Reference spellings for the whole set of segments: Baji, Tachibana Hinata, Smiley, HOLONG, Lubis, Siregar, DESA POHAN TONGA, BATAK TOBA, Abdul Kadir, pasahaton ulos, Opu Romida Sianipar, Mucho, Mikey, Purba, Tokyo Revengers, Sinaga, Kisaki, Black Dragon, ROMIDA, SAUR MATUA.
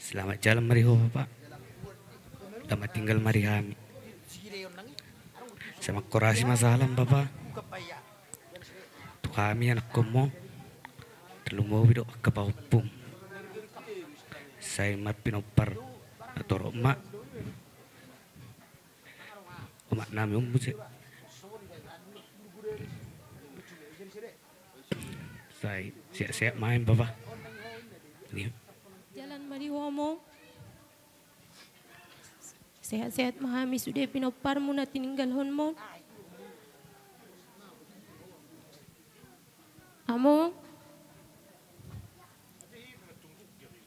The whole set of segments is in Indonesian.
Selamat jalan mariho Bapak. Selamat tinggal marihami. Sama korasi masalah Bapak. Tuh kami anak komo. Telunggu bidok ke paupung. Saya mat pinopar atau roma. Omak nami umbus. Saya siap-siap main Bapak. Jalan mari homo. Sehat-sehat mahami sudah pinopar muna tinggal honmo. Amo.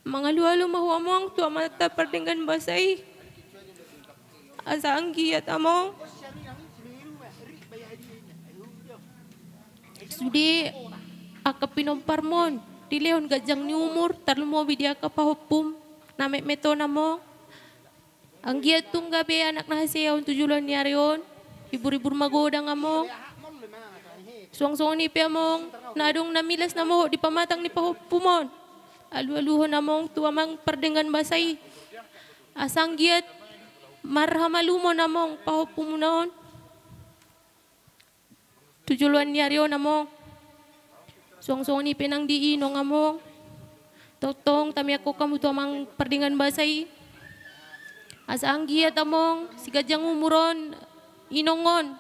Mangalu-alu mahuamong tua mata perdengan basai. Asa angkiat amo. Sudah aka pinompar mon, di leon gajang ni umur, tarlumo bidia ka pahupum, namek meto namo. Ang giatung gabi anak nahasea on tujulan ni arion, hibur-hibur magodang amo. Suang-suang ni piamong, nadong namilas namo di pamatang ni pahupumon. Alu-aluho namong tuamang perdengan basai. Asang giat, marhamalumo namong pahupumunaon. Tujulan ni arion namong. Suang-suang ni penang di inong among. Totong tami aku kamu tuamang perdingan basai. Asang giat among si gajang umuron inongon.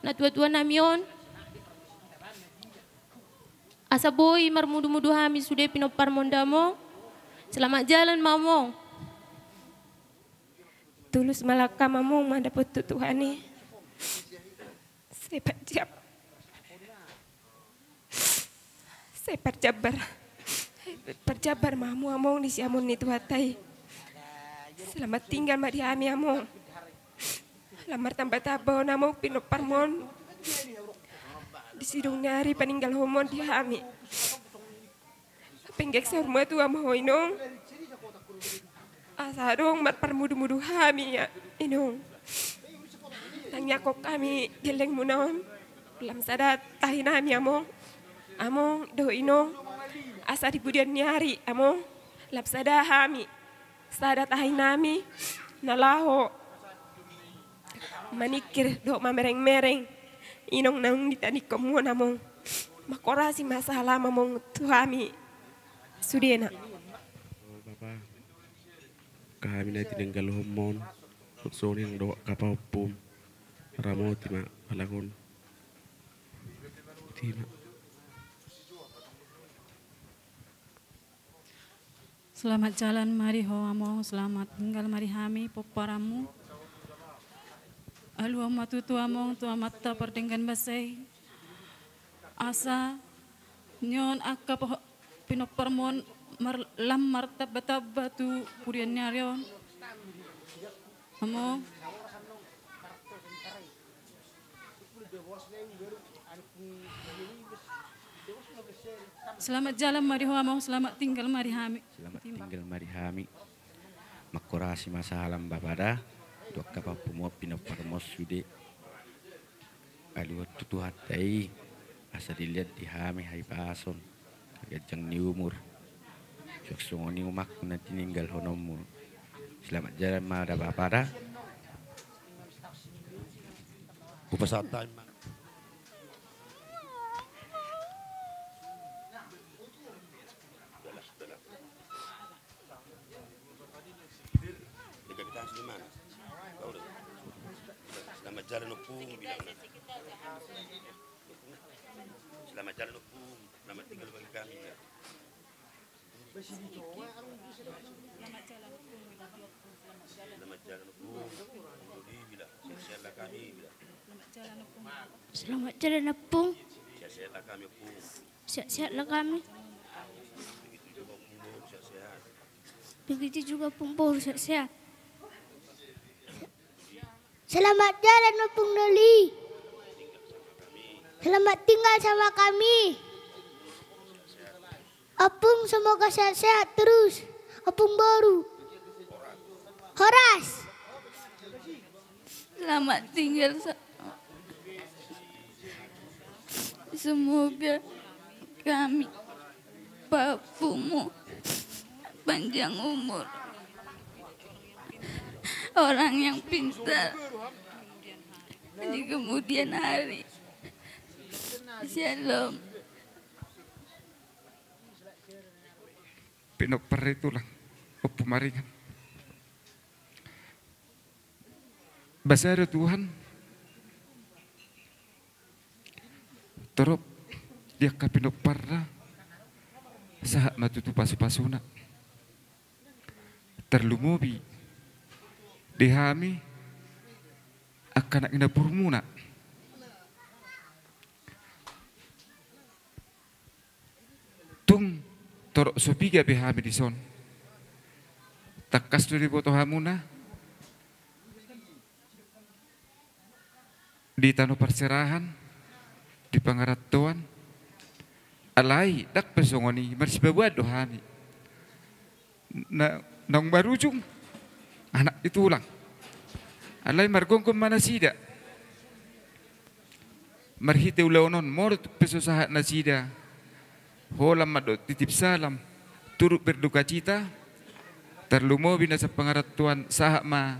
Natua-tua namion. Asa boy marmudu-mudu hami sudah pinopar mondamo. Selamat jalan mamong. Tulus malaka mamong mandapot Tuhani. Sepat siap. Saya perjabar mamu among nisi amun nitu hatai. Selamat tinggal mari ami among. Lamar tambah tabau namong pinopar mon. Disidung nyari peninggal homon di ami. Penggek saur matua mahoinong. Asarung mat permudu-mudu hami ya inong. Tangnya kok kami geleng munaon. Lam sadat tahin ami among. Among do ino asa dibudian nyari among lapsada hami sadat ahinami nalaho manikir do mamereng-mereng inong nang ditanik komo namong makorasi masalah mamong tuhami sudena Bapak kami na tinenggal homon sore yang do kapapum ramo tima alagon tima. Selamat jalan mari hoamo, selamat tinggal mari hami poparamu. Alu amatu tuamong tuamata perdengan basai. Asa nyon akka pinopermon lam marta batabba tu kurian nyarion. Amo. Selamat jalan mari hoamo, selamat tinggal mari hami. Selamat tinggal mari hami. Makorasi masalah babada, dua kapal pemua pinoparmos sude. Aluat tutuhat tai, asa dilihat di hami hai pason. Kagajang ni umur, suksoni umak nanti ninggal honomur. Selamat jalan mari babada. Upasatan. Selamat jalan hukum, selamat tinggal bagi kami. Selamat jalan hukum. Sihat-sihatlah kami hukum. Sihat-sihatlah kami. Begitu juga pemburu sihat-sihat. Selamat jalan Opung Noli. Selamat tinggal sama kami. Opung semoga sehat-sehat terus. Opung baru. Horas. Selamat tinggal. Semoga kami Pak Pumu panjang umur. orang yang pintar. Di kemudian hari, Shalom. Pinok peri tulang, pepumaringan. Bahasa ada Tuhan. Terus dia ke pinok parah, saat matutu pasu-pasuna. Terlumubi, dihami, akan indah purmuna. Tung torok sopiga behami dison. Takas tu diboto hamuna. Di tano perserahan, di pangaratuan. Alai tak pesongoni mersibabuat dohami. Nang barujung anak itu ulang. Alai margongkom manasida. Marhite ulaunon mor pesusahat nasida. Holam madot titip salam turut berduka cita. Terlumo binasa pengarat Tuhan sahak ma.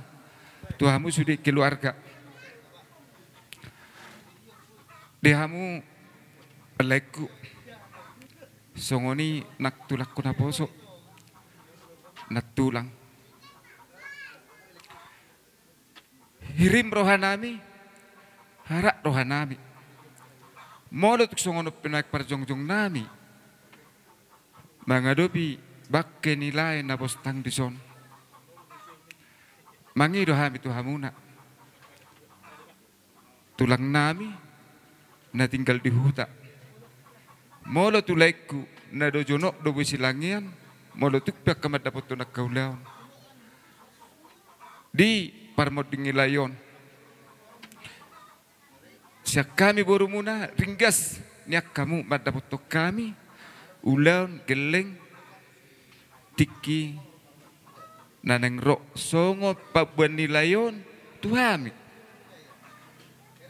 Tuhamu sudah keluarga. Dehamu peleku. Songoni nak tulak kunaposok. Nak tulang. Hirim rohanami, harak rohanami. Molo tuk songono penaik parjong-jong nami. Mangadobi bakke nilai nabos tang dison. Mangi rohami tuhamuna. Tulang nami, na tinggal di huta. Molo tulaiku, na dojonok dobu silangian. Molo tuk piak kamat dapot tunak kauleon. Di parmod dingilayon. Siak kami borumuna ringgas niak kamu madapoto kami ulaun geleng tiki naneng rok songo pabuan nilayon tuhami.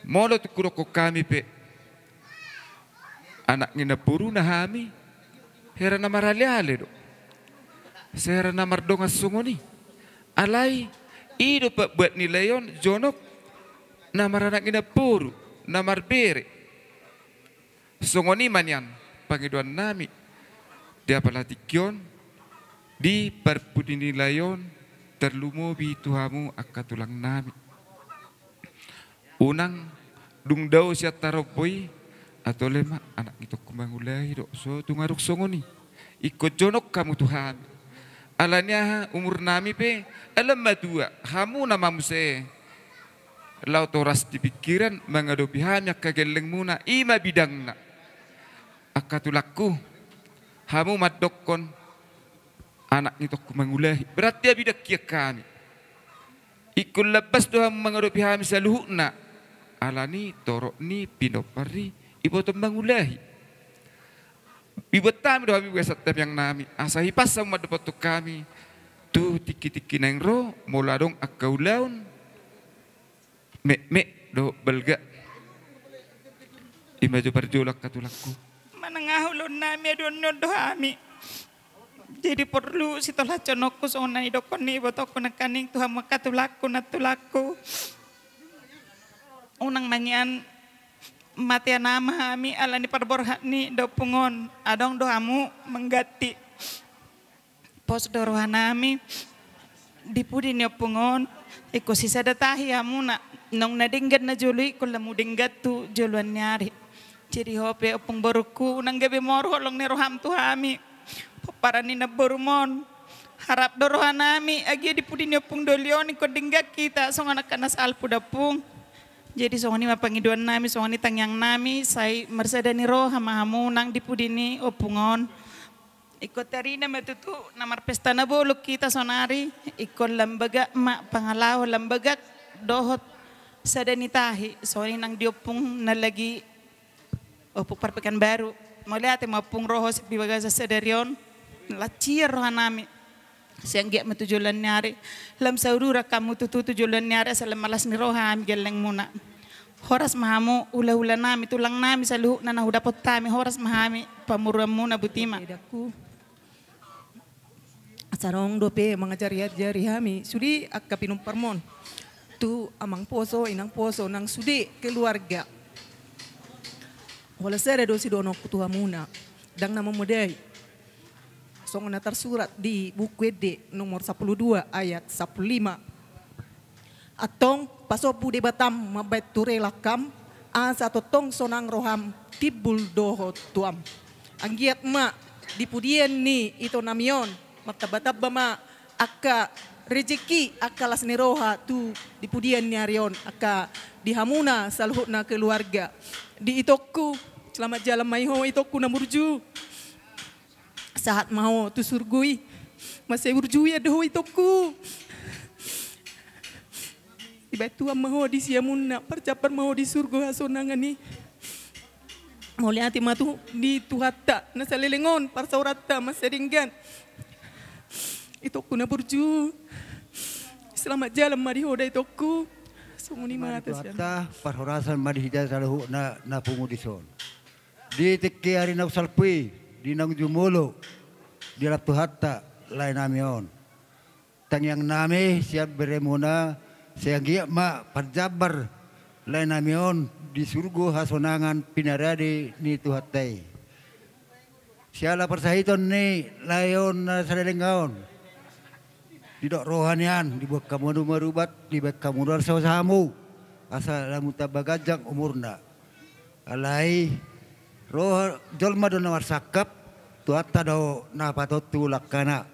Molo tukuroko kami pe anak ngina puruna hami herana marale do. Serana mardonga sungoni alai ido pak buat nilayon jonok namar anak ina puru namar bere songoni manian pangiduan nami dia palatikion di perpudi nilayon terlumubi tuhamu akka tulang nami unang dungdau siat taroboi atau lemak anak itu kumangulai dok so tungaruk songoni ikut jonok kamu Tuhan. Alanya umur nami pe alam matua hamu nama muse lau toras di pikiran mengadopi hanya kageleng muna ima bidangna akatulaku hamu madokon anak itu mengulahi berarti bidak kia kami ikul lepas doa mengadopi hami saluhna alani torok ni pinopari ibu mengulahi. Ibut kami doa biasa tiap yang nami asahi pas sama dapat tu kami tu tiki-tiki neng roh moladong akau laun mek do belga imaju perjulak katulaku menengah ulun nami don doami jadi perlu sitolah conokku sonai dokoni botok nekaning tuha makatulaku natulaku unang manyan mati nama kami alani parborhani do pungon adong doamu menggati pos dorohanami dipudi nyo pungon iko sisa datahi amuna nong nadinggat na jului kulamu dinggat tu juluan nyari jadi hope opung boruku nang gabe moro long neroham tu kami paparani na borumon harap dorohanami agi dipudi nyo pung dolion iko dinggat kita song anak kanas alpudapung. Jadi songoni mapangiduan nami, songoni tangyang nami, saya mersadani roh hama hamu nang dipudini opungon. Ikut tarina matutu namar pestana boluk kita sonari, ikut lembaga mak pangalau lembaga dohot sadani tahi, songoni nang diopung na lagi opuk perpekan baru. Mau lihat ya maupung roh sepi bagasa sadarion, lacir roh nami. Sianggia matujulan nyari, lam saurura kamu tujulan nyari asal malas niroha geleng muna. Horas mahamu ula-ula nami tulang nami saluh nana hudapot tami horas mahami pamuram muna butima. Sarong dope mangajariat jari hami sudi akapinum permon tu amang poso inang poso nang sudi keluarga wala sere dosi dono kutuha muna dang nama modai songona tersurat di buku D nomor 12 ayat 15 atong pasopu de batam mabait turelakam asa totong sonang roham tibul doho tuam anggiat ma dipudien ni ito namion martabataba ma aka rejeki aka lasneroha tu dipudian nyarion aka dihamuna saluhutna keluarga di itoku selamat jalan maiho itoku namurju saat mau tu surgui masih urju ya doh itoku iba tuam mau di siamuna percapan mau di surga hasonangan ni mau lihat matu di tuhata nasalelengon parsaurata maseringgan itoku na burju selamat jalan mari hoda itoku sumunima atas ya parhorasan mari hija salahu na pungudison di teki hari na salpi di nang jumulo di ratu hatta lain namion tangyang nami siap beremuna siang ma parjabar lain namion di surga hasonangan pinarade ni tuhatai siala persahiton ni layon na sarelengaon tidak rohanian dibuat kamu merubat dibuat kamu darso samu asal lamu tabagajang umurna alai roh jolma dona warsakap tuata do napatotu lakana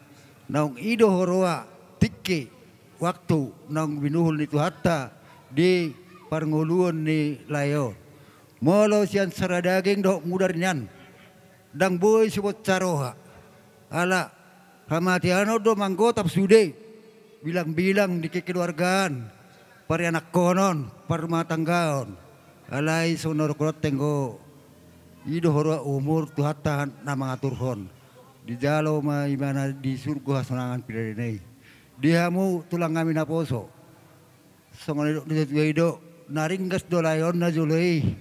naung ido horoa tiki waktu naung binuhul ni tuata di parnguluon ni layo molo sian saradaging do mudarnyan dang boy sebut caroha ala Hamatiano do manggotap sude bilang-bilang di kekeluargaan pari anak konon parma tanggaon alai sonor kolot tenggo ido horo umur tuhatta na mangatur hon di jalo ma imana di surga hasanangan pidadenei dihamu tulang kami naposo songon ido naringgas do layon na julei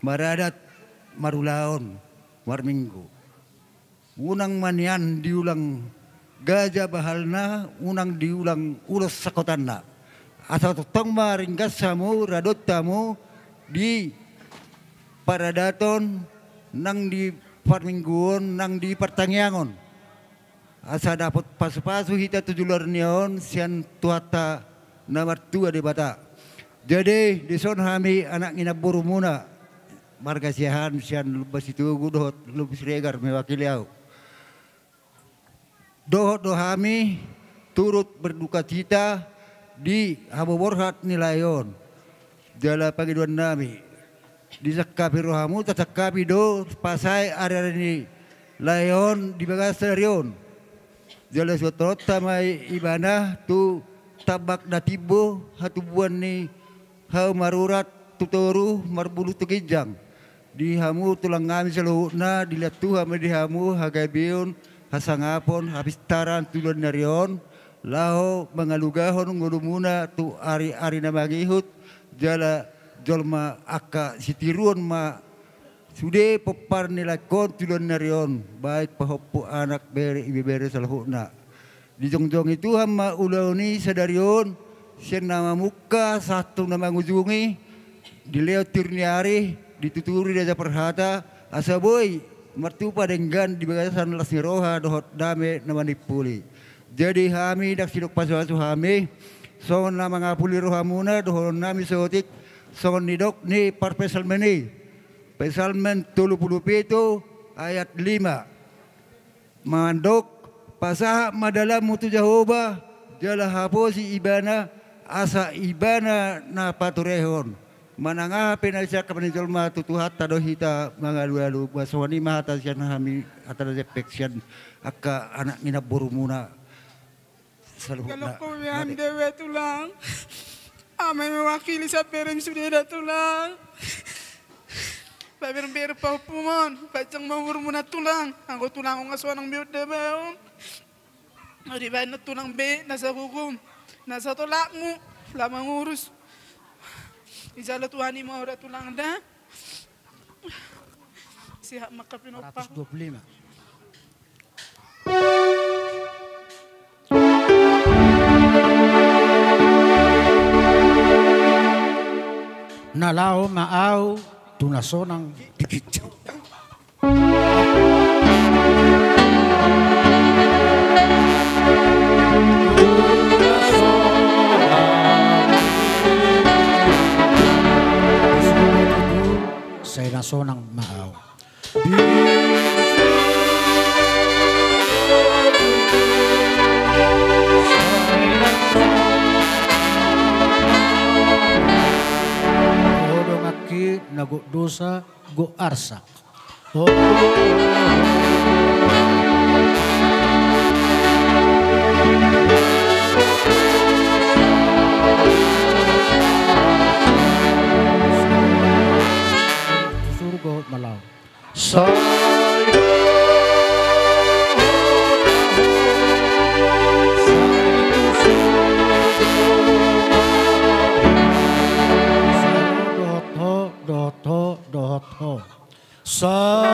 maradat marulaon warminggu unang manian diulang gajah bahalna unang diulang ulos sakotanna asal tong maringgas samu radot tamu di paradaton nang di parmingguon nang di pertangyangon asal dapat pasu-pasu hita tujular nion sian tuata namar tua di bata jadi dison hami anak ngina burumuna marga siahan sian lubas itu gudot lubis regar mewakili au dohami turut berduka cita di haboborhat nilayon jala pagi dua nami di sakapi rohamu tasakapi do pasai area ini layon di bagasarion jala suatrot tamai ibanah tu tabak datibo hatubuan ni hau marurat tutoru marbulu tukijang di hamu tulang kami seluhna dilihat Tuhan di hamu hagabion hasangapon habis taran tulon narion lao mangalugahon ngulumuna tu ari-ari namagihut jala jolma aka sitiruon ma sude popar nilakon tulon narion baik pahopu anak beri ibi beri salahuna di jongjong itu hama ulauni sadarion sen nama muka satu nama ngujungi dileo turniari dituturi daja perhata asaboy martupa denggan di bagasan lasniroha dohot dame namani puli jadi hami dak sidok pasuasu hami songon na mangapuli rohamuna dohon nami sotik songon nidok ni parpesal meni pesalmen 37 ayat 5 mandok pasaha madala mutu jahoba jala haposi ibana asa ibana na paturehon mananga penasihat kepenjol matu tuhat tadohita mangalu-alu baswani mahatasian hami atau depeksian aka anak minap burumuna saluhna kalau yang dewe tulang ame mewakili sapereng sudeda tulang babir-bir pahupumon bacang mawurmuna tulang anggo tulang ngaswanang biut debeon ari bana tulang be nasa hukum nasa tolakmu lama ngurus Izala Tuhani mau ada tulang dah. Siap makapin opa. 125. nalao maau tunasonang digityo. Saya nasonang maau. Nago dosa go arsak. Oh. Surga malau. Doho sa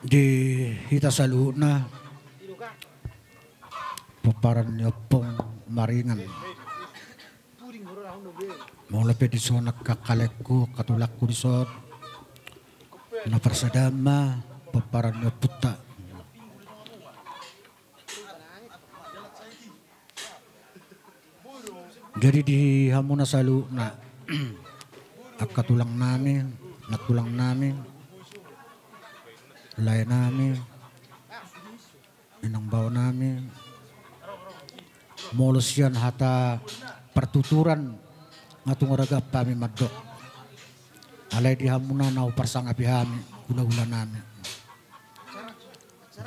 di hita saluna paparan nyopong maringan mau lebih disonak kakalekku katulakku disot napersadama paparan nyoputa jadi di hamuna saluna nakatulang namin lain namin, inang bawa namin, molusian hata pertuturan ngatung raga pami madok, alai dihamuna nau persangapi hami guna-guna namin,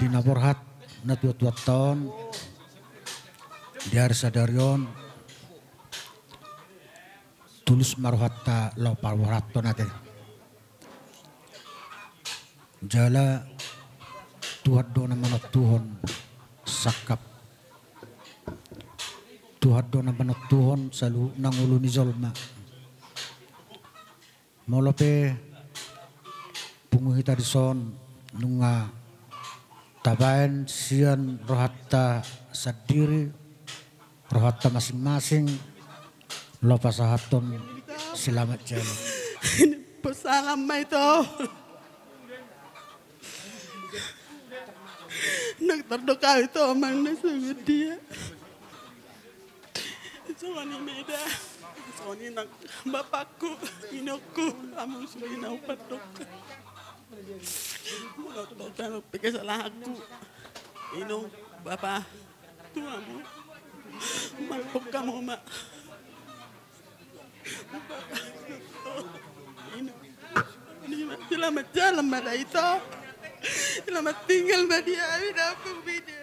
di naborhat na tua-tua tahun, di arsadarion, tulus maruhata lau parwarato natin. Jala tuhat dona manok tuhon sakap tuhat dona manok tuhon salu nangulu ni zolma molope punguhita dison nunga tabaen sian rohatta sadiri rohatta masing-masing lo pasahaton selamat jala persalamai toh. Nak terdoka itu omang nasib dia. Soalnya beda. Soalnya nak bapakku, inokku, kamu sebagai naupat doka. Kalau tu baca pakai salah aku, inok bapa tuamu, malpok kamu mak. Ini selamat jalan pada itu. Selamat tinggal mbak dia, udah aku beda.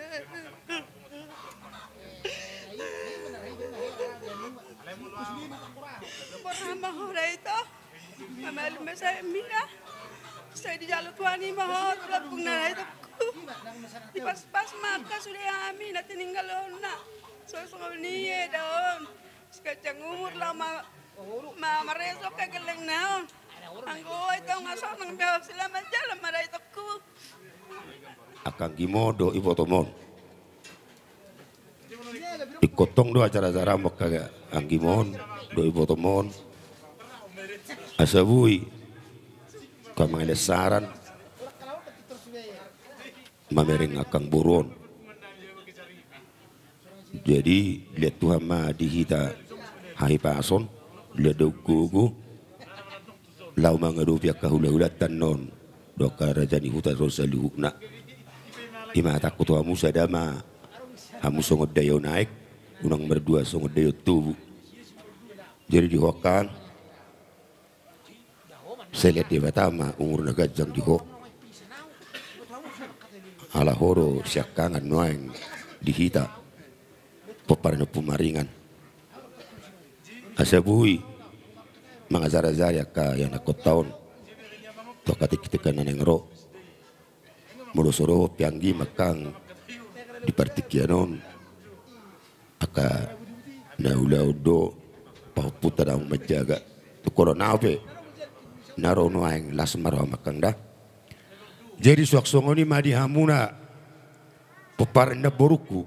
Pernah mahora itu, mama lima saya di jalan tuani mahor, udah pungnara itu. Di pas-pas maka sudah amin, nanti tinggal lona. Soal-soal niye daun, sekacang umur lama, mama resok kageleng naon. Anggo itu ngasok nang bawah selamat jalan marai teku. Akang gimodo ipotomon. Ikotong do acara-acara maka anggimon do ipotomon. Asabui kamang ada saran. Mamering akang buron. Jadi lihat Tuhan mah dihita hai pason lihat gugu. Lau mangarupiak kahula-hulatan non doka rajani huta rosa lihukna ima takut hamu sadama hamu songot dayo naik unang berdua songot dayo tubuh jadi dihokan saya lihat di batama umur nagajang dihok ala horo siakangan noeng dihita peparna pumaringan asabui mangazara-zara ka yang aku tahun tokatik-tikan yang roh Morosoro pianggi makang di partikianon aka naulaudo pauputa daung majaga tu corona ave narono aeng lasmaro makang dah. Jadi suaksongoni madi hamuna peparenda boruku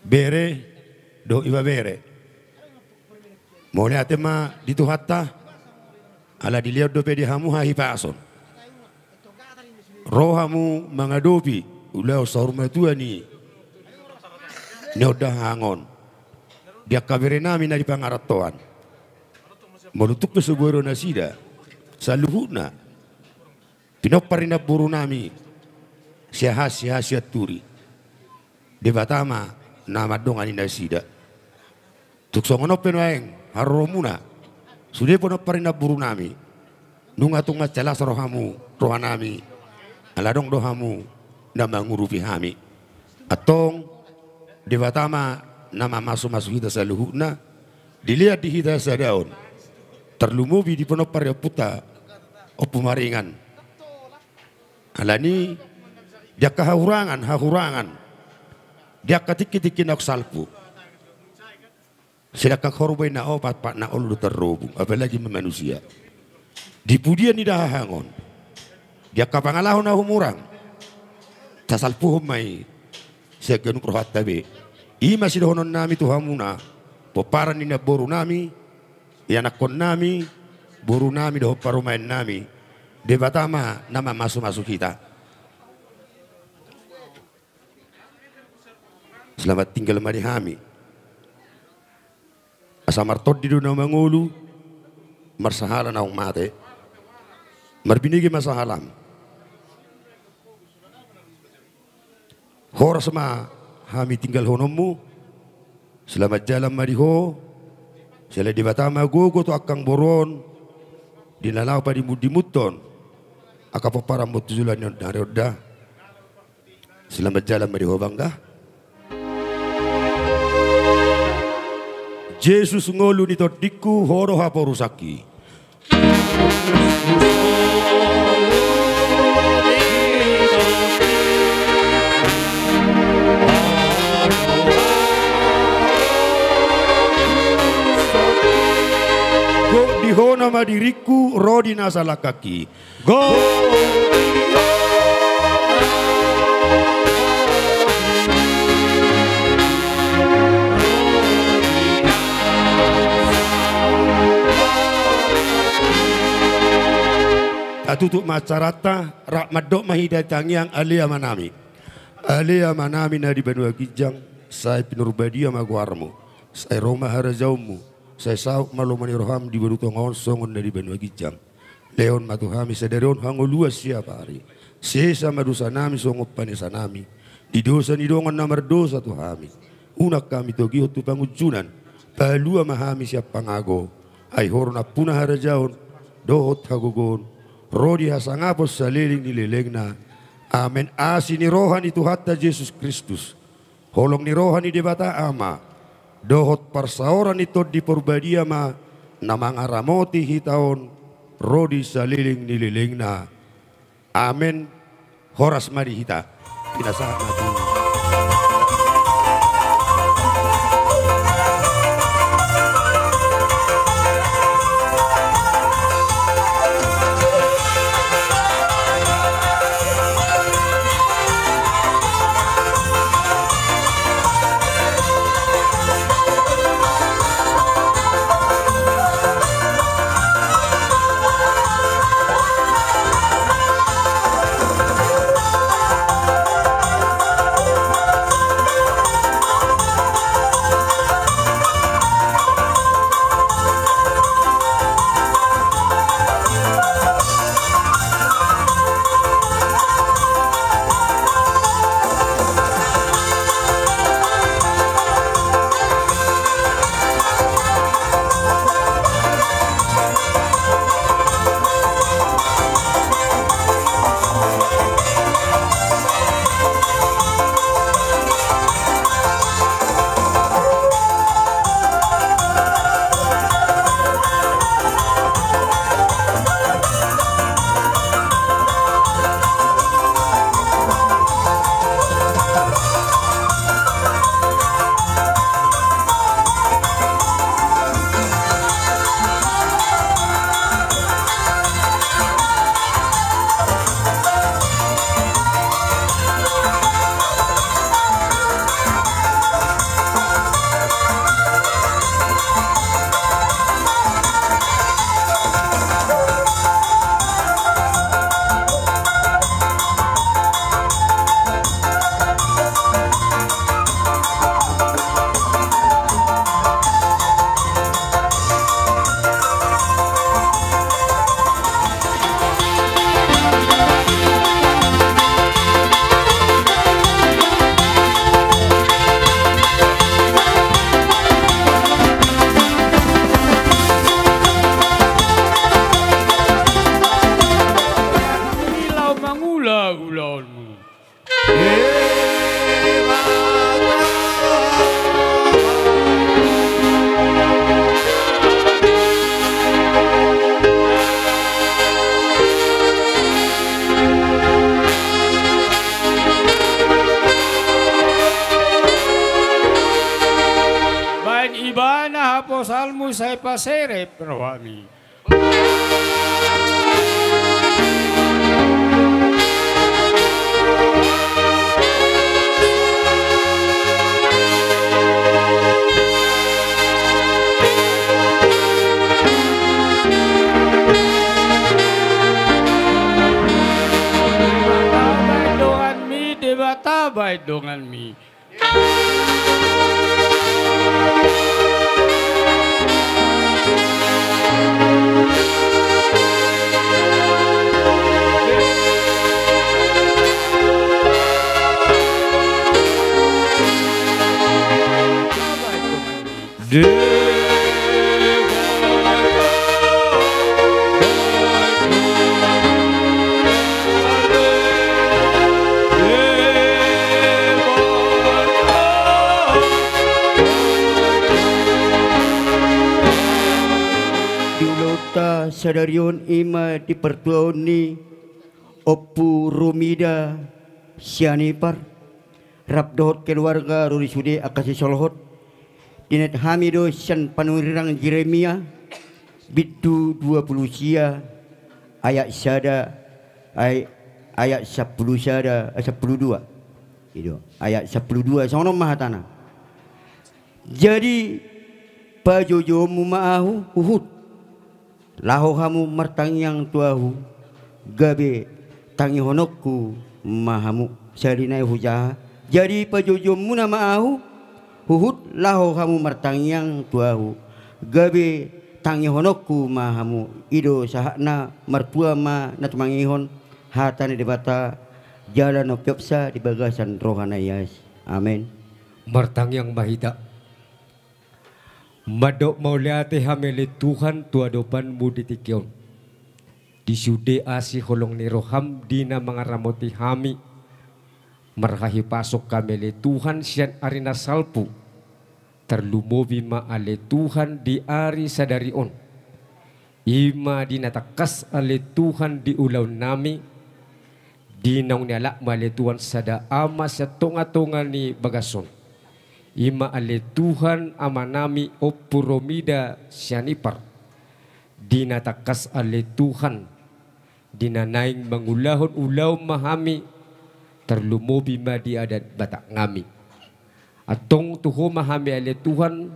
bere do iba bere molea tema ditu hatta ala dilihat dope di hamu hahi pason rohamu mangadopi ulau saur matua ni neodah hangon dia kabere nami na di pangaratoan molutuk pesuboro nasida saluhuna pinoparina buru nami sia turi di batama nama dongan indasida tuk songono penueng haromuna sudah pinoparina buru nami nungatunga celas rohamu rohanami aladong dohamu nama ngurupi hami atong di batama nama masuk hita saluhuna dilihat di hita sadaon terlumubi di pinoparina puta opumaringan alani dia hahurangan dia ketik-ketikin aku salpu silakan korban na obat pak na olu terrobu apalagi manusia dipudian di dahangon dia kapangalahon na humurang tasalpu humai segenu prohat tabe i masih honon nami tuhamuna poparan dina boru nami yanakon nami boru nami doh parumain nami debatama nama masuk kita. Selamat tinggal mari kami. Asamartot di dunia mangulu, marsahala naung mate, marbinigi masahalam. Hor sama kami tinggal honomu, selamat jalan mari ho, selamat debatama gogo tu akang boron, dinalau padi mudi muton. Aka papara mutuzulan yon daroda selamat jalan mari ho bangga Yesus ngolu ni todiku horo hapo rusaki Go nama diriku rodina salah kaki go tutup macarata rakmadok mahidatang yang alia manami nadi benua kijang saya pinurbadia maguarmu saya roma harajaumu saya sauk malumani roham di beruto ngon songon dari benua kijang leon matuhami sederon hango luas siapa hari sesa madusa nami songop panesa nami di dosa nidongan nomor dosa tuhami unak kami togi hotu pangujunan palua mahami siap pangago ai horna punah harajaon dohot hagogon rodi hasangapos saliling nilelegna amen asini rohani tuhatta Yesus Kristus holong ni rohani debata ama dohot parsaoran itu di purbadia ma namang aramoti hitaon rodi saliling nililingna amin horas mari hita pinasahan mati sana hapos almus ay pasirip rawami. Tabay dongan mi. Sadarion ima dipertuoni opu Romida sianipar rabdot keluarga ruri sude akasi solhot dinet hamido san panurirang Jeremia bitu 20 sia ayat sada ayat 10 sada 12 itu ayat 12 sono mahatana jadi pajojomu maahu uhud laho hamu martangyang tuahu gabe tangi honokku mahamu sarinai hujaha jadi pajojommu nama ahu huhut laho hamu martangyang tuahu gabe tangi honokku mahamu ido sahakna martua ma natumangihon hatane debata jalan opiopsa di bagasan rohanayas amen martangyang mahita Madok mauliate hamele Tuhan tuadopan muditikion disude asi holong niroham dina mangaramoti hami marhahi pasok kamele Tuhan sian arina salpu terlumobi ma ale Tuhan di ari sadarion ima dina takas ale Tuhan di ulaun nami dinaung nyalak male Tuhan sada ama setongah-tongani bagason ima ale Tuhan amanami opu Romida sianipar dina takas ale Tuhan dina naing mangulahon ulau mahami terlumobi ma di adat batak ngami atong tuho mahami ale Tuhan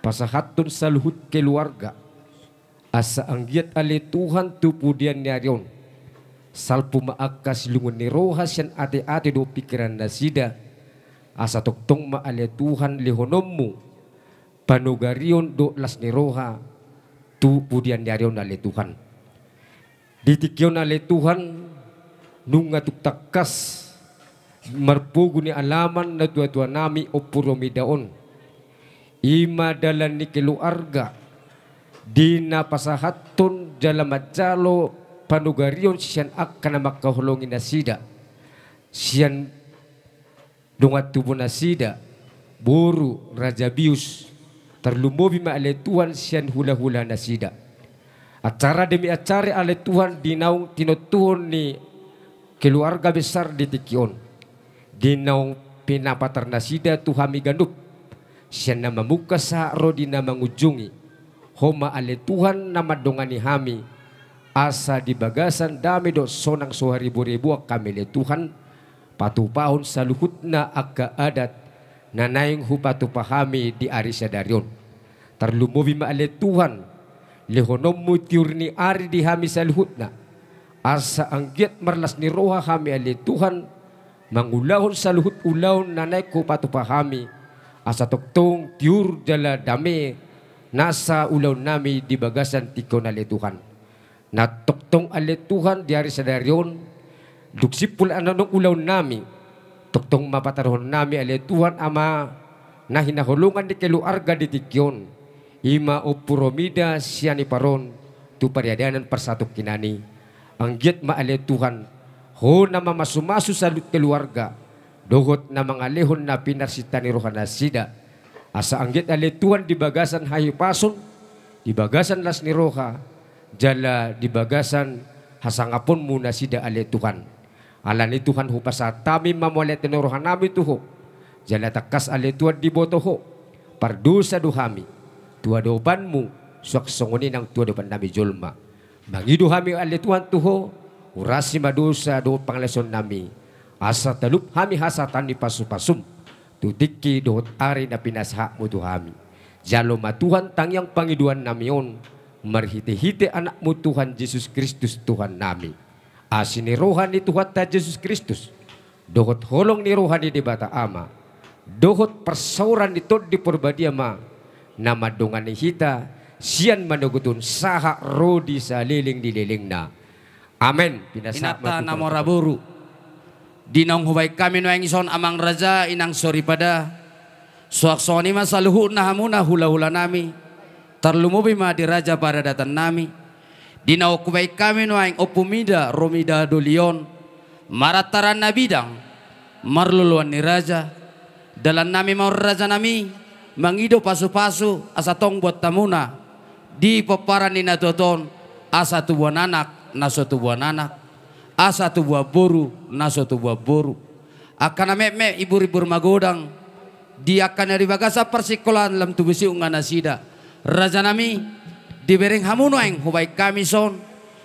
pasahatun saluhut keluarga asa anggiat ale Tuhan tupudian nyarion salpu maakas lungun niroha sian ate-ate do pikiran nasida asa toktong maale Tuhan lihonommu panugarion do las niroha tu pudian diarion ale Tuhan ditikion ale Tuhan nunga tuktakas marpuguni alaman na tua-tua nami opuromidaon ima dalan ni keluarga dina pasahaton jalamat jalo panugarion sian akkana makaholongin nasida sian Dungat tubuh nasida buru raja bius terlumbobi ma'ale Tuhan sian hula-hula nasida acara demi acara ale Tuhan dinaung tinotuhon ni keluarga besar ditikion dinaung pinapatar nasida tuhami gandup sian nama muka sa'ro dina mangujungi homa ale Tuhan nama dongani hami asa di bagasan dami do sonang soharibu-ribu kamele Tuhan patu pahun saluhutna akka adat nanaing hupatu pahami di ari sadarion terlumobi ma'ale Tuhan lehonommu tiurni ari di hami saluhutna asa anggiat marlas ni roha hami ale Tuhan mangulahun saluhut ulaun nanaik hupatu pahami asa toktong tiur jala dame nasa ulaun nami di bagasan tikon ale Tuhan na toktong ale Tuhan di ari sadarion duksipul ananong ulaw nami toktong mapatarhon nami ale Tuhan ama nahinaholongan di keluarga ditikyon ima opuromida sianiparon tu pariadanan persatuk kinani anggiat ma ale Tuhan ho nama masumasu salut keluarga dogot na mangalehon na pinarsitani rohanasida asa anggiat ale Tuhan di bagasan hahipason di bagasan lasniroha jala di bagasan hasangapon munasida ale Tuhan alani Tuhan hupasa tami mamole tenorohanami tuho jala takas ale Tuhan dibotoho pardusa duhami tuadobanmu suak songoni nang tuadoban nami julma. Mangidu hami ali Tuhan tuho urasi madosa do pangleson nami asa talup hami hasatan di pasupasum tudiki do ari na pinashakmu tuhami jaloma Tuhan tang yang pangiduan namion merhite-hite anakmu Tuhan Yesus Kristus Tuhan nami asini rohani Tuhan ta Yesus Kristus dohot holong ni rohani di bata ama dohot persauran di tod di purbadia ma nama dongani hita sian manugutun saha rodi saliling dililingna. Amin. Pinata namoraburu. Dinong huway kami noeng ison amang raja inang soripada. Suaksoni masaluhu nahamuna hula-hula nami. Terlumubi ma di raja paradatan nami. Dinong huway kami noeng opumida romida dolion. Marataran nabidang. Marluluan ni raja. Dalam nami mau raja nami. Mangido pasu-pasu asatong buat tamuna. Di peparan ina toton asa tubuh anak naso tubuh anak asa tubuh boru naso tubuh boru akan ame ibur-ibur magodang di akan dari bagasa persikolan lam tubuh si ungan asida raja nami di bereng hamunoeng hubaik kami son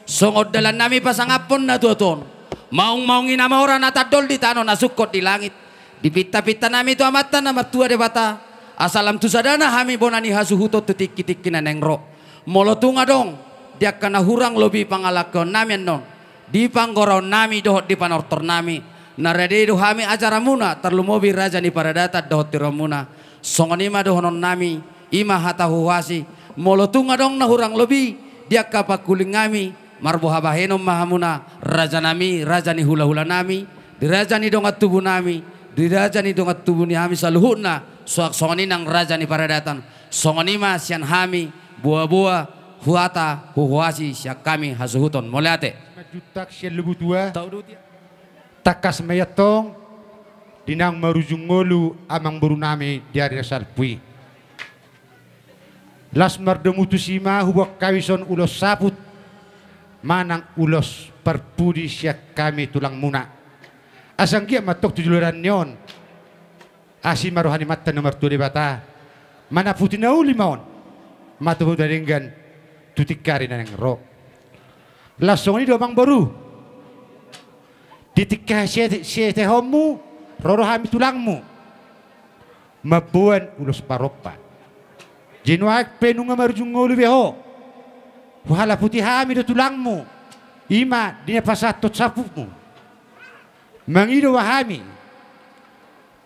songod dalam nami pasang apun na toton maung-maung ina maura natadol di tanah nasukot di langit di pita-pita nami tu amatan nama tua debata asalam tu sadana hami bonani hasuhuto tetik-tikinan nengro molotunga dong dia kena hurang lebih pangalakon nami non di panggoron nami dohot di panortor nami narede hami acara muna terlumobi raja ni paradata dohot tiromuna songonima dohonon nami ima hatahuasi molotunga dong na hurang lebih dia kapakuling nami marbohabahenom mahamuna raja nami raja ni hula-hula nami di raja ni dongat tubuh nami di raja ni dongat tubuh ni hami saluhuna soak songoni nang raja ni paradatan songonima sian hami buah-buah huata huhuasi siak kami hasuhuton moliate jutak sian lebu tua takas mayatong dinang marujung ngolu amang berunami diari salpui las mardemutu sima hubak kawison ulos saput manang ulos perpudi siak kami tulang muna asang kia matok tujuluran nyon asi maruhani mata nomor 2 bata mana putinau limaon matuh daringgan tutikari nang rok langsung ini domang baru ditikah siete homu rorohami tulangmu mabuan ulos paropa jenuak penunga marjungolu beho wahala putihami do tulangmu ima dina pasatot sapukmu mangido wahami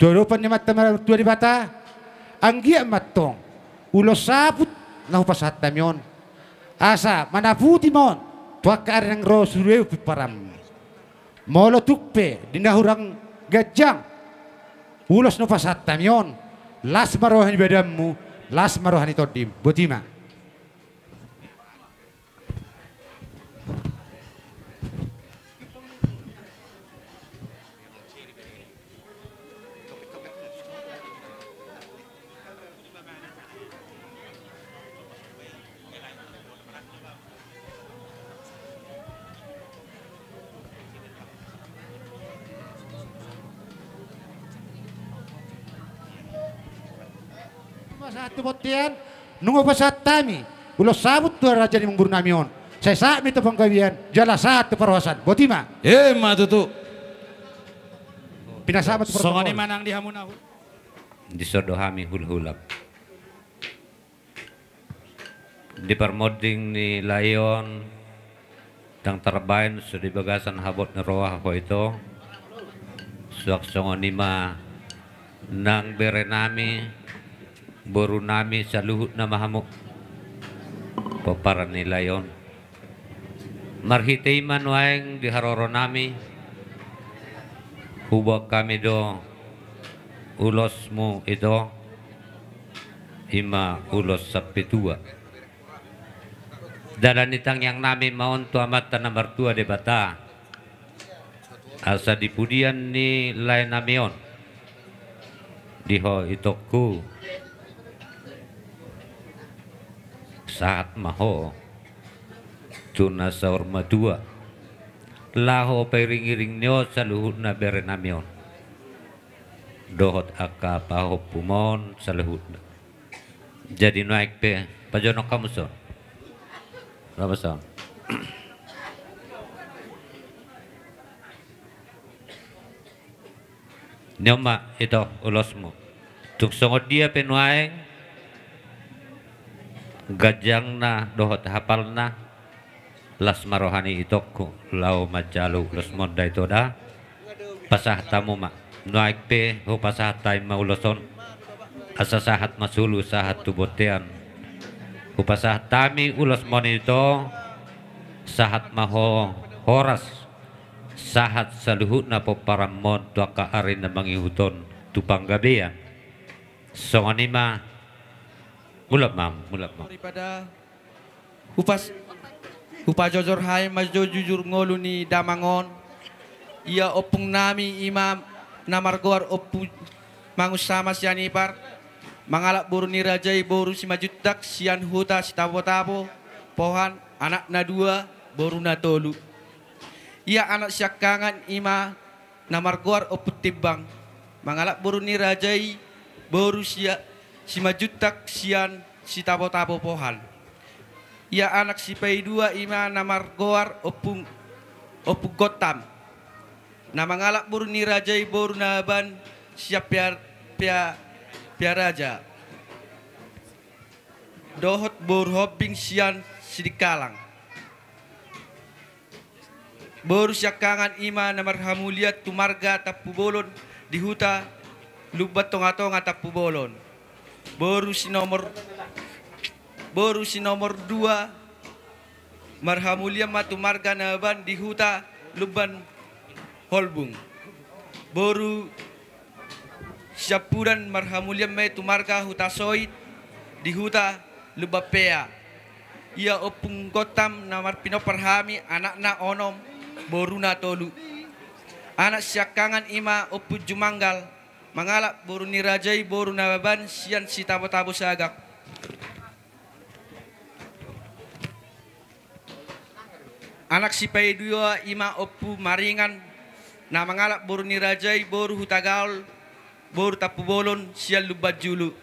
doropan ni matamara tuari bata anggia matong ulos saput nahu pasat tamion asa manaputi mon tuakar yang rosureu piparam molo tukpe dina hurang gajang ulos no pasat tamion las marohani badamu las marohani todim botima satu botian nunggu pasat tami ulos sabut tuar raja di memburu namion saya sakmi tepang kawian jala satu perwasan botima ma tutu pindah sahabat songani manang dihamunahu disodohami hulhulap dipermoding ni layon yang terbain sudi bagasan habot nerowah ko itu suak songani ma nang berenami boru nami saluhut nama hamuk paparan nilayon marhitei manuang diharoro nami hubak kami do ulosmu itu ima ulos sapitua dalan itang yang nami maon tu amat tanah mertua debata asa dipudian ni lain namion diho itoku saat maho tuna saur matua laho pairing-iring nyo saluhut na berenamion dohot aka paho pumon saluhut jadi naik pe pajono kamu so berapa so nyoma itu ulosmu tuk songot dia penuai gajang na dohot hafal na lasma rohani itoku lau majalu ulosmon da itu dah pasah tamu mak naik pe ho pasah taima uloson asa sahat masulu sahat tubotean upasah tami ulos monito sahat maho horas sahat saluhut napo paramon tuaka arena mangihuton tupang gabean songanima mulap mam daripada upas upajojor hai majo jujur ngoluni damangon ia opung nami imam namargoar opu mangusama sianipar mangalak buruni rajai boru simajutdak sian huta sitabo-tabo pohan anak na dua boruna tolu ia anak syakangan ima namargoar oput tebang mangalak buruni rajai borusia simajutak sian sitabo-tabo pohan ia anak sipai dua ima namargoar opu gotam na mangalak buruni rajai borunaban siap biar raja dohot borhobing sian sidikalang boru syakangan ima namar hamulia tumarga tapu bolon di huta lubat tonga-tonga tapu bolon boru si nomor dua marhamulia matumarga naban di huta luban holbung boru syapuran marhamulia metumarga huta soit di huta lubapea ia opung gotam namar pinoparhami anakna onom boruna tolu anak syakangan ima opu jumanggal mangalak boruni rajai boruna baban sian sitabo-tabo sagak anak sipai dua ima opu maringan na mangalak boruni rajai boru hutagaul boru tapu bolon sian lubat julu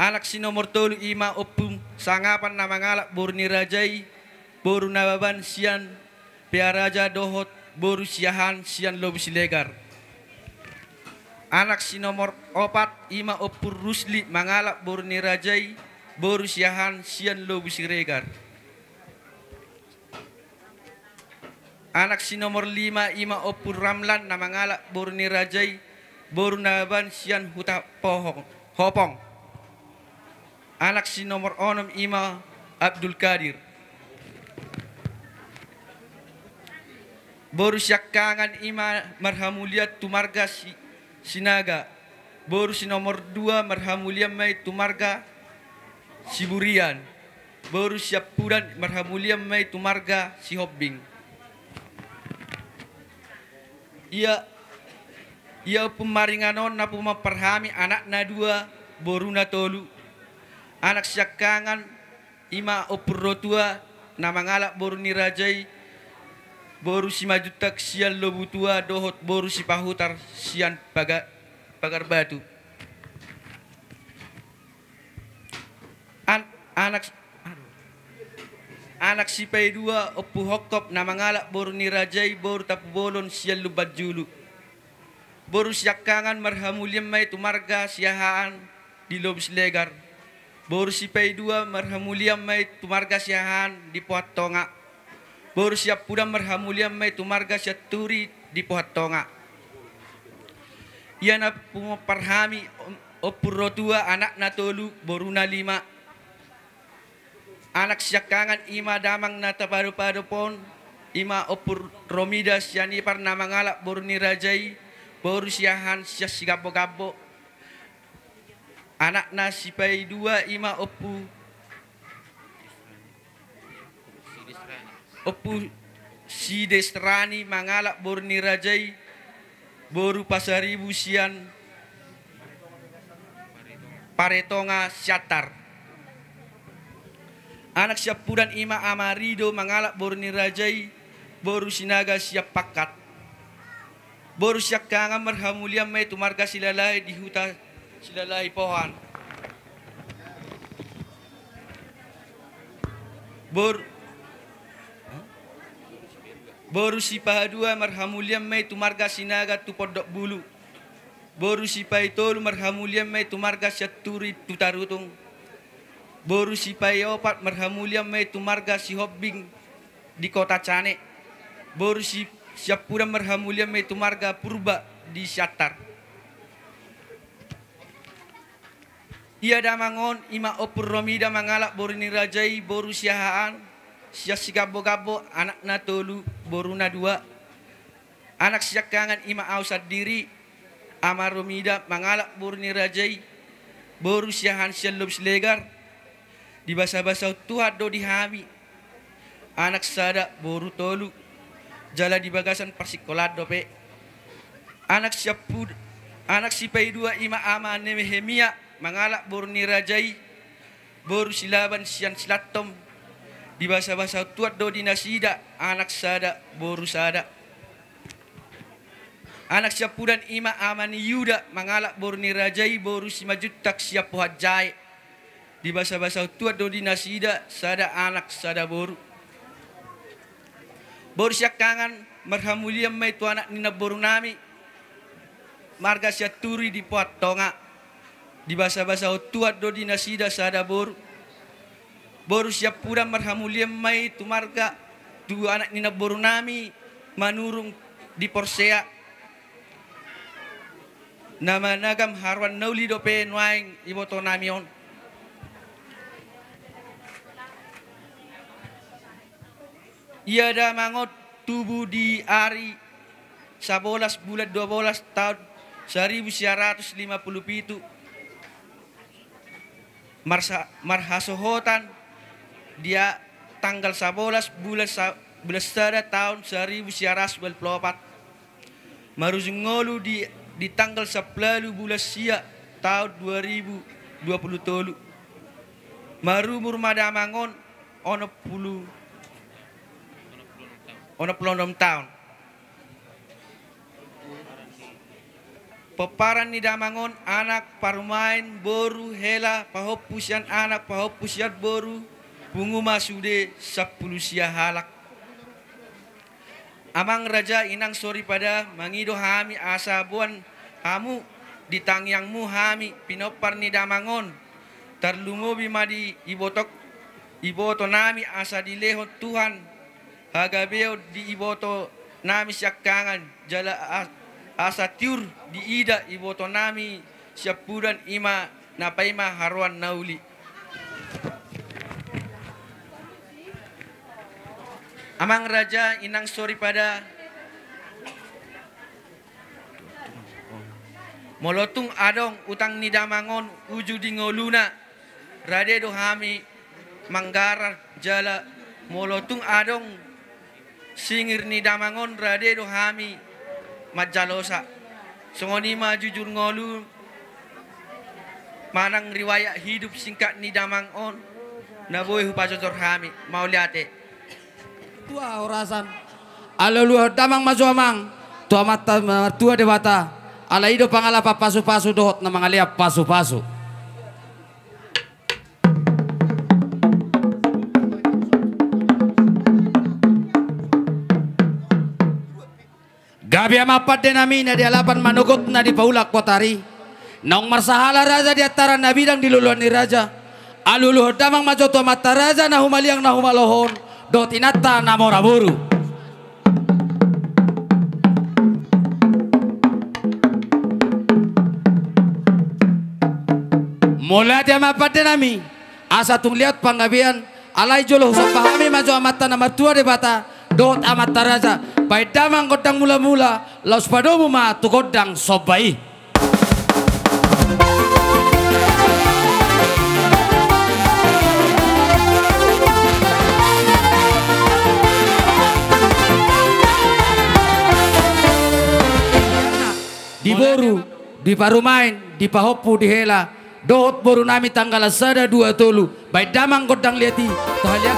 anak sinomor tolu ima opum sangapan na mangalak boruni rajai boru nababan sian Piaraja dohot boru siahan sian lobu silegar anak sinomor opat ima opur rusli mangalak boruni rajai boru siahan sian lobu siregar anak sinomor lima ima opur ramlan na mangalak boruni rajai boru naban sian huta pohong hopong anak sinomor onom ima Abdul Kadir boru syakangan ima marhamulia tumarga sinaga boru sinomor dua marhamulia mai tumarga siburian boru syapuran marhamulia mai tumarga sihobbing ia pemaringanon napu maparhami anak na dua boru na tolu anak syakangan ima opurrotua nama ngalak boru nirajai boru si majutak sian lobu tua dohot boru si pahutar sian pagar batu anak si pai dua opu hokop nama ngalak boru nirajai boru tapu bolon sian lubat julu boru syakangan marhamuliam mai tumarga siahaan di lobu silegar boru si pai dua marhamuliam mai tumarga siahaan di puat tonga boru siap pura marhamulia mai tumarga syaturi di pohat tonga ia na parhami opurrotua anak natolu boruna lima anak syakangan ima damang nata baru padopon ima opur romida siani parnama ngalak boruni rajai boru siahan sias gabo-gabo anak nasipai dua ima opu si destrani mangalak boruni rajai boru pasaribu sian paretonga syatar anak syapuran ima amarido mangalak boruni rajai boru sinaga siap pakat boru syakanga marhamulia mai tumarga silalai di huta silalai pohan Borusi pahadua marhamuliam mai tumarga sinaga tu podok bulu. Borusi paitolu marhamuliam mai tumarga syaturi tutarutung. Borusi paiopat marhamuliam mai tumarga sihobbing di kota Cane. Borusi syapura marhamuliam mai tumarga purba di Syatar. Ia damangon ima opur romida mangalak borini rajai borusiahaan. Siak si gabo-gabo anak na tolu boruna dua. Anak siak kangen ima ausad diri. Amar romida mangalak borni rajai. Boru siahan siak legar. Di basah-basah tuha do dihami. Anak sada boru tolu. Jala di bagasan persikolat dope. Anak siak pud. Anak si pai dua ima ama nemehemia. Mangalak borni rajai. Boru silaban sian silatom. Di bahasa-bahasa tuat do dinasida anak sada boru sada. Anak syapudan ima amani yuda mangalak borni rajai boru simajutak syapuhat jai. Di bahasa-bahasa tuat do dinasida sada anak sada boru. Boru syak kangan marhamuliam mai tu anak nina boru nami. Marga syaturi di puat tonga. Di bahasa-bahasa tuat do dinasida sada boru. Boru syapura marhamuliam mai tumarga tu anak nina boru nami manurung di porsea. Nama nagam harwan nauli dope nuaing iboto namion. Ia da mangot tubuh di ari 11 bulan 12 tahun 1957 marhasohotan. Dia tanggal 11 bulan sada tahun 1994 maruzungolu di tanggal 11 bulan sia tahun 2020 tolu marumur madamangon ono puluh tahun peparan ni damangon anak parumain boru hela pahopusian anak pahopusian boru bungu masude 10 sia halak. Amang raja inang sori pada mangido hami asabuan hamu di tangyangmu hami pinopar ni damangon. Tarlumo bimadi ibotok iboto nami asa dilehon Tuhan. Hagabeo di iboto nami syakangan jala asa tiur di ida iboto nami syapuran ima napaima harwan nauli. Amang raja inang sori pada molotung adong utang nidamangon ujudingoluna rade dohami manggarar jala molotung adong singir nidamangon rade dohami majalosa songonima jujur ngolu manang riwayat hidup singkat nidamangon naboy hupajotor hami mauliate tua orasan alaluh damang mazuamang tua mata tua dewata ala hidup pangalapa pasu-pasu dohot na mangalia pasu-pasu. Gabi amapat denami na dialapan manugot na di paulak potari naung marsahala raja di ataran na bidang diluluan ni raja aluluh damang mazu tua mata raja nahumaliang nahumalohon dotinata namora buru. Mulai dia mapat denami asa tung lihat panggabian alai jolo usah pahami maju amata nama tua debata dot amata raja baik damang godang mula-mula laus padomu ma tu godang sobai. Di boru, di parumain, di pahopu, di hela dohot boru nami tanggal sada 20 baik damang godang liati tahalian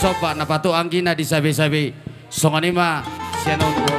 sopa napatu angkina di sabi-sabi songanima sianon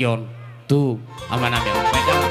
Kion tuh amanam ya pegang.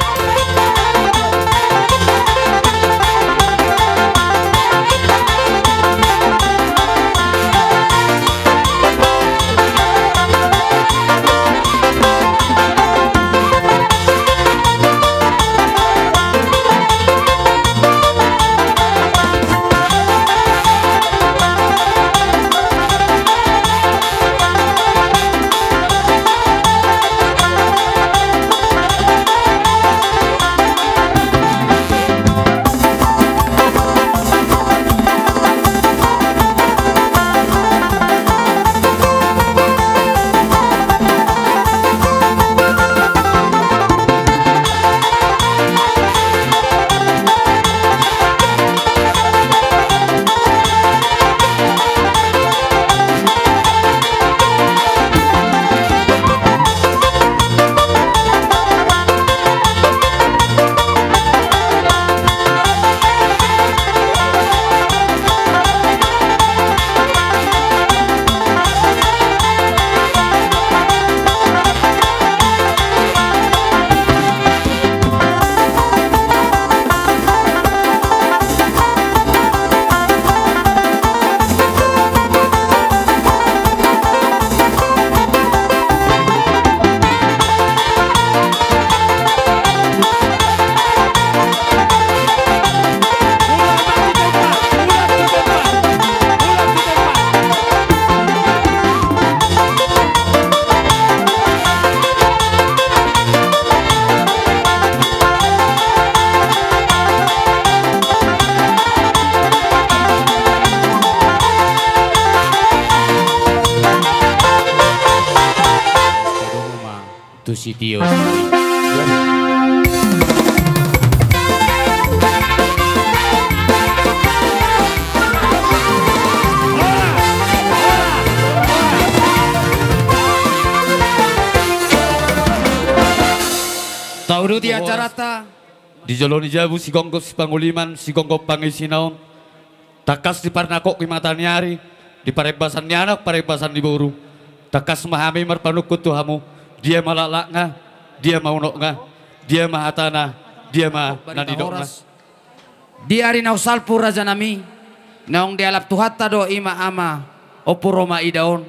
Video Tauruti acarata di joloni jabu si gonggo si panguliman si gonggo pangisinaon takas di parnakok di mataniari di parebasan ni anak parebasan di buru takas mahami marpanukut tuhamu. Dia malalakna, dia mau nokna, dia mahatana, dia mah nadidokna. Dia rinau salpur raja nami, naung dialap tuhatta do ima ama, opu roma idaon,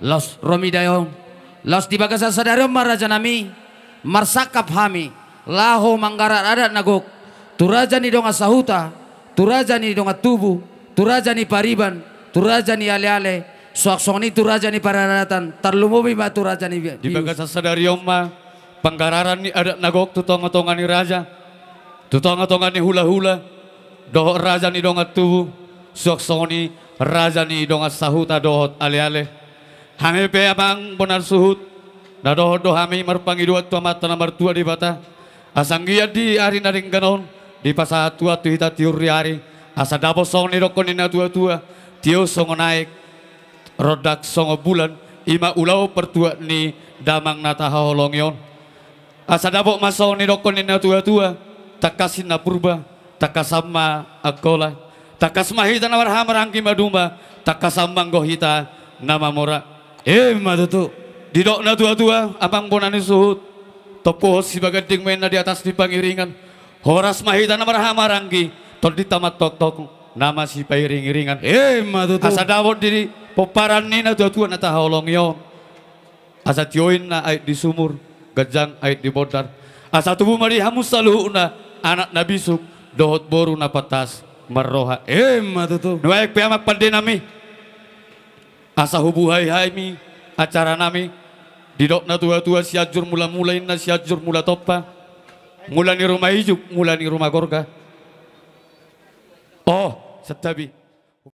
los romi daon, los di bagasa sadariom raja nami, marsakap hami, laho manggarat adat nagok, turaja ni donga sahuta, turaja ni donga tubuh, turaja ni pariban, turaja ni ale-ale, suaksoni turaja ni pararatan tarlumubi batu raja ni di bagasa sadari oma panggararan ni adat nagok tutonga-tonga ni raja tutonga-tonga ni hula-hula dohok raja ni donga tubuh suaksoni raja ni donga sahuta dohot ale-ale hami pe abang bonar suhut da dohot dohami marpangi dua tua mata nomor tua di bata asanggia di hari naring ganon di pasah tua tuhita tiuri hari asa dabo song ni dokonina tua-tua tio songo naik rodak songo bulan ima ulau pertua ni damang nataha holongyon asa dabok masong ni dokon ni tua-tua takasin na purba takasama akola takasmahita na warhamar angki madumba takasambang gohita nama mora matutu didok na tua-tua abang bonani suhut topoh si bagating mena di atas di pangiringan horas mahita na warhamar angki tol ditamat tok-tok nama si pairing-iringan matutu asa dabok diri poparan ni na tua-tua na tahaolong yon asa tioin na ait di sumur gajang ait di bodar asa tubuh mari hamus saluhu na anak nabi suk dohot boru na patas marroha matutu nuaik piamak pande nami asa hubu hai-hai mi acara nami didok na tua-tua siajur mula-mulain na siajur mula topa mula ni rumah ijuk mula ni rumah gorga oh setabi